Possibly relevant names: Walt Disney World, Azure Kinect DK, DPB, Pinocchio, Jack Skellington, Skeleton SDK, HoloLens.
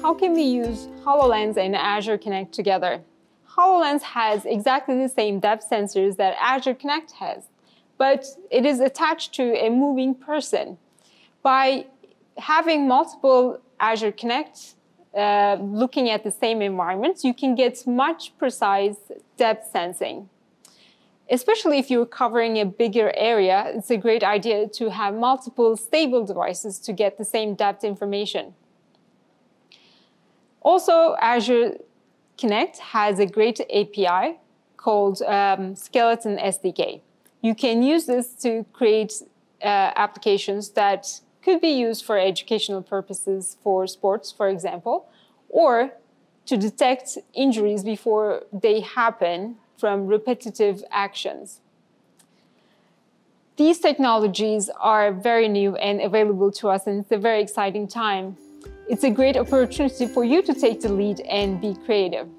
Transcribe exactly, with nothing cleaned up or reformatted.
How can we use HoloLens and Azure Kinect together? HoloLens has exactly the same depth sensors that Azure Kinect has, but it is attached to a moving person. By having multiple Azure Kinect uh, looking at the same environment, you can get much precise depth sensing. Especially if you're covering a bigger area, it's a great idea to have multiple stable devices to get the same depth information. Also, Azure Kinect has a great A P I called um, Skeleton S D K. You can use this to create uh, applications that could be used for educational purposes, for sports, for example, or to detect injuries before they happen from repetitive actions. These technologies are very new and available to us, and it's a very exciting time. It's a great opportunity for you to take the lead and be creative.